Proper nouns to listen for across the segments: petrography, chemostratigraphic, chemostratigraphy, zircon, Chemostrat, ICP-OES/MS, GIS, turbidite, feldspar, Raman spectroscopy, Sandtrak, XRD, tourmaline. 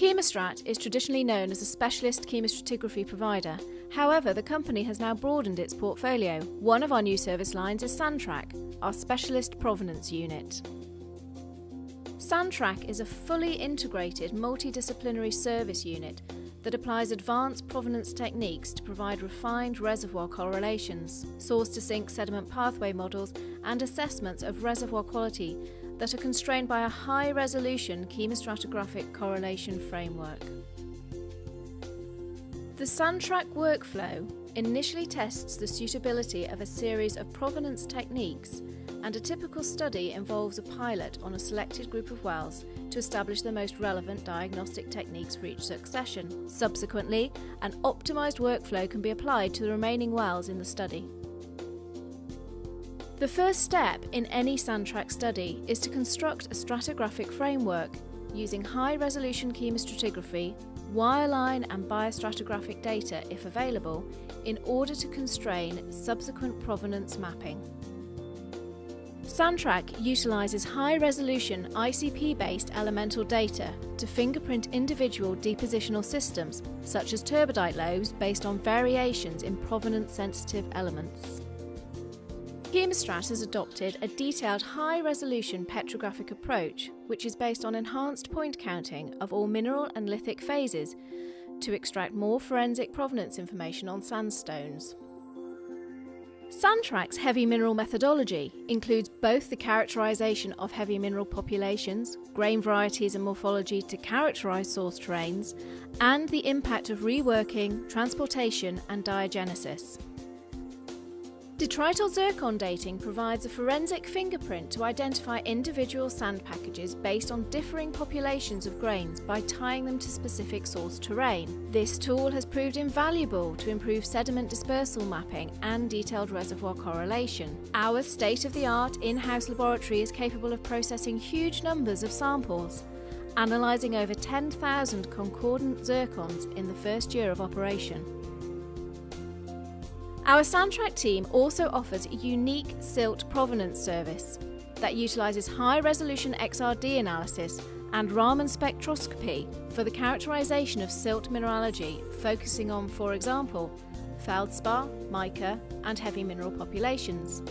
Chemostrat is traditionally known as a specialist chemostratigraphy provider. However, the company has now broadened its portfolio. One of our new service lines is Sandtrak, our specialist provenance unit. Sandtrak is a fully integrated multidisciplinary service unit that applies advanced provenance techniques to provide refined reservoir correlations, source-to-sink sediment pathway models and assessments of reservoir quality that are constrained by a high-resolution chemostratigraphic correlation framework. The Sandtrak workflow initially tests the suitability of a series of provenance techniques, and a typical study involves a pilot on a selected group of wells to establish the most relevant diagnostic techniques for each succession. Subsequently, an optimised workflow can be applied to the remaining wells in the study. The first step in any Sandtrak study is to construct a stratigraphic framework using high-resolution chemostratigraphy, wireline and biostratigraphic data if available, in order to constrain subsequent provenance mapping. Sandtrak utilises high-resolution ICP-based elemental data to fingerprint individual depositional systems such as turbidite lobes based on variations in provenance-sensitive elements. Chemostrat has adopted a detailed high-resolution petrographic approach which is based on enhanced point counting of all mineral and lithic phases to extract more forensic provenance information on sandstones. Sandtrak's heavy mineral methodology includes both the characterisation of heavy mineral populations, grain varieties and morphology to characterise source terrains, and the impact of reworking, transportation and diagenesis. Detrital zircon dating provides a forensic fingerprint to identify individual sand packages based on differing populations of grains by tying them to specific source terrain. This tool has proved invaluable to improve sediment dispersal mapping and detailed reservoir correlation. Our state-of-the-art in-house laboratory is capable of processing huge numbers of samples, analysing over 10,000 concordant zircons in the first year of operation. Our Sandtrak team also offers a unique silt provenance service that utilises high-resolution XRD analysis and Raman spectroscopy for the characterisation of silt mineralogy, focusing on, for example, feldspar, mica and heavy mineral populations.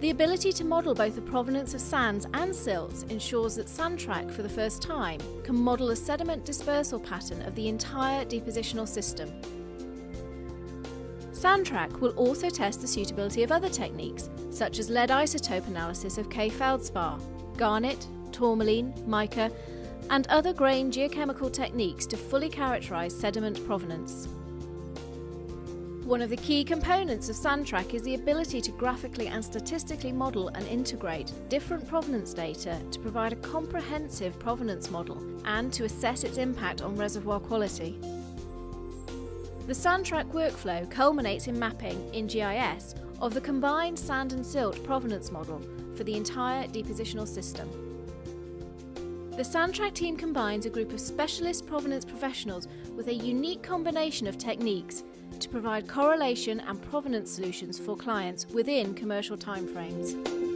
The ability to model both the provenance of sands and silts ensures that Sandtrak, for the first time, can model a sediment dispersal pattern of the entire depositional system. Sandtrak will also test the suitability of other techniques, such as lead isotope analysis of K-feldspar, garnet, tourmaline, mica, and other grain geochemical techniques to fully characterise sediment provenance. One of the key components of Sandtrak is the ability to graphically and statistically model and integrate different provenance data to provide a comprehensive provenance model and to assess its impact on reservoir quality. The Sandtrak workflow culminates in mapping, in GIS, of the combined sand and silt provenance model for the entire depositional system. The Sandtrak team combines a group of specialist provenance professionals with a unique combination of techniques to provide correlation and provenance solutions for clients within commercial timeframes.